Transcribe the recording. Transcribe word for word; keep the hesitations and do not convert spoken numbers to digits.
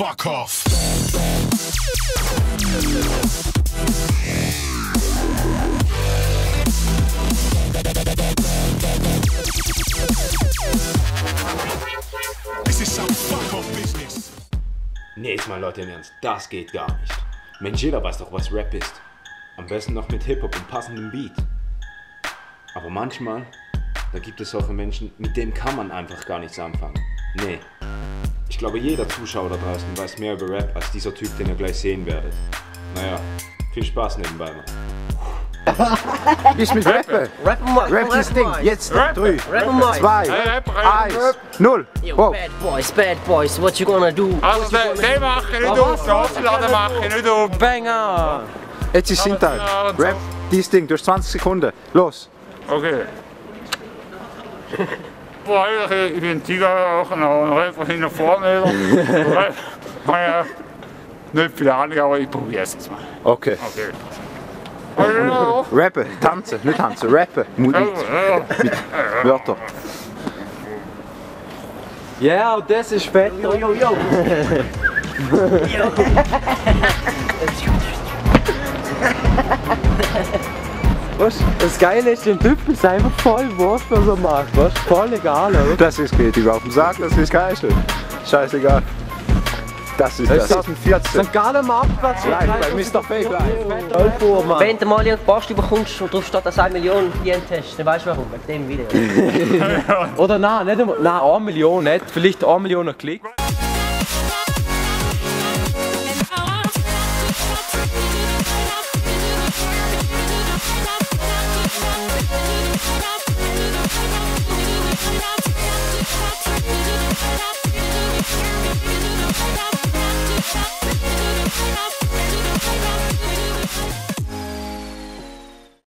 fuck off. This is some fuck off business. Nee, ist mal Leute im Ernst, das geht gar nicht. Mensch, jeder weiß doch, was Rap ist. Am besten noch mit Hip-Hop und passendem Beat. Aber manchmal, da gibt es solche Menschen, mit denen kann man einfach gar nichts anfangen. Nee. Ich glaube, jeder Zuschauer da draußen weiß mehr über Rap als dieser Typ, den ihr gleich sehen werdet. Naja, viel Spaß nebenbei mal. Ich mit Rappen. Rappen mal. Rappen das Ding. Jetzt drei, zwei, eins, null. Bad Boys, Bad Boys, what you gonna do? Also, den machen nicht auf, den Aufladen machen nicht auf. Banger! Jetzt ist Sinntag. Rap, dieses Ding, du hast zwanzig Sekunden. Los! Okay. Boah, ich bin Tiger auch, und Rap hinter vorne. Rap, naja, nicht viel Ahnung, aber ich probiere es jetzt mal. Okay. Okay. Rappen, tanzen, nicht tanzen, rappen. Mit Wörtern. Ja, und das ist fett. Yo, yo, yo. Weißt, das Geile ist, den Typen ist einfach voll wurscht, was er macht, weißt, voll egal, oder? Das ist geht überhaupt dem Sack, das ist geil. Scheißegal. Das ist das. zwanzig vierzehn. Sankt Gallen am Abplatz. Nein, bei Mister Fake. elf Uhr, Mann. Wenn du mal eine Post bekommst und drauf steht, dass du eine Million verdient hast, dann weißt du warum, wegen dem Video. Oder nein, nicht einmal, nein, eine Million nicht, vielleicht eine Million Klicks. We'll be right back.